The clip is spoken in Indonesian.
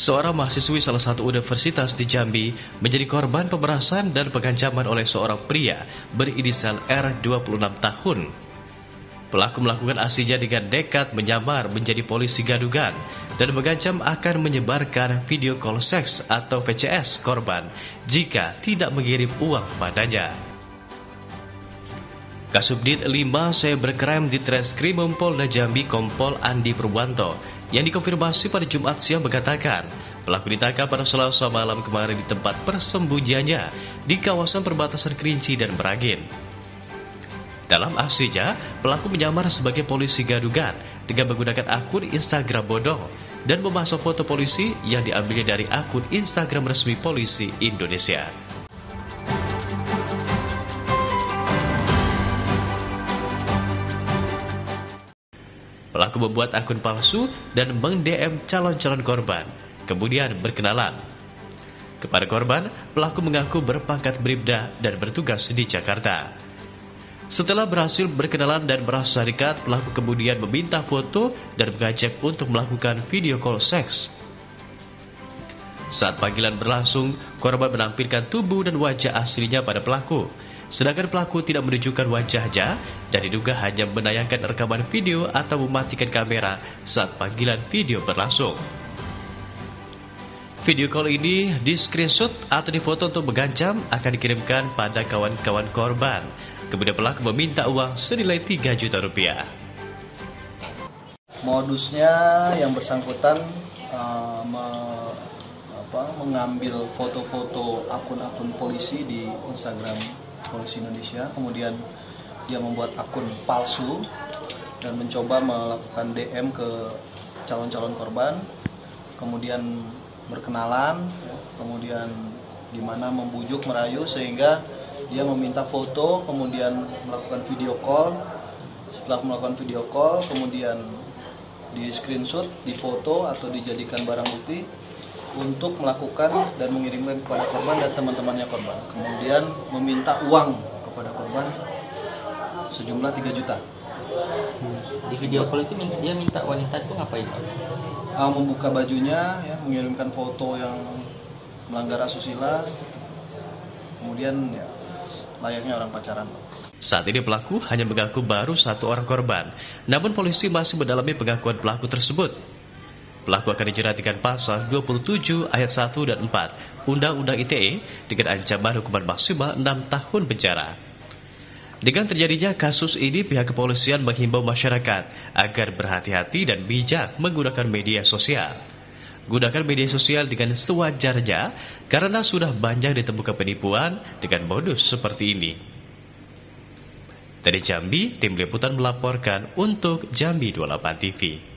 seorang mahasiswi salah satu universitas di Jambi menjadi korban pemerasan dan pengancaman oleh seorang pria berinisial R 26 tahun. Pelaku melakukan aksinya dengan dekat menyamar menjadi polisi gadungan dan mengancam akan menyebarkan video call seks atau VCS korban jika tidak mengirim uang padanya. Kasubdit 5 Cybercrime Ditreskrimsus Polda Jambi Kompol Andi Purwanto yang dikonfirmasi pada Jumat siang mengatakan pelaku ditangkap pada Selasa malam kemarin di tempat persembunyiannya di kawasan perbatasan Kerinci dan Merangin. Dalam aksinya, pelaku menyamar sebagai polisi gadungan dengan menggunakan akun Instagram bodong dan memasang foto polisi yang diambilnya dari akun Instagram resmi Polisi Indonesia. Pelaku membuat akun palsu dan meng-DM calon-calon korban, kemudian berkenalan. Kepada korban, pelaku mengaku berpangkat Bripda dan bertugas di Jakarta. Setelah berhasil berkenalan dan merasa dekat, pelaku kemudian meminta foto dan mengajak untuk melakukan video call seks. Saat panggilan berlangsung, korban menampilkan tubuh dan wajah aslinya pada pelaku. Sedangkan pelaku tidak menunjukkan wajahnya dan diduga hanya menayangkan rekaman video atau mematikan kamera saat panggilan video berlangsung. Video call ini di-screenshot atau difoto untuk mengancam akan dikirimkan pada kawan-kawan korban. Kemudian pelaku meminta uang senilai 3 juta rupiah. Modusnya yang bersangkutan mengambil foto-foto akun-akun polisi di Instagram Polisi Indonesia, kemudian dia membuat akun palsu dan mencoba melakukan DM ke calon-calon korban, kemudian berkenalan, kemudian dimana membujuk, merayu sehingga dia meminta foto, kemudian melakukan video call. Setelah melakukan video call, kemudian di screenshot, difoto atau dijadikan barang bukti untuk melakukan dan mengirimkan kepada korban dan teman-temannya korban. Kemudian meminta uang kepada korban sejumlah 3 juta. Di video call itu dia minta wanita itu ngapain? Membuka bajunya, ya, mengirimkan foto yang melanggar asusila. Kemudian ya, layaknya orang pacaran. Saat ini pelaku hanya mengaku baru satu orang korban. Namun polisi masih mendalami pengakuan pelaku tersebut. Pelaku akan dijerat dengan pasal 27 ayat 1 dan 4 Undang-Undang ITE dengan ancaman hukuman maksimal 6 tahun penjara. Dengan terjadinya kasus ini, pihak kepolisian menghimbau masyarakat agar berhati-hati dan bijak menggunakan media sosial. Gunakan media sosial dengan sewajarnya karena sudah banyak ditemukan penipuan dengan modus seperti ini. Dari Jambi, tim liputan melaporkan untuk Jambi 28 TV.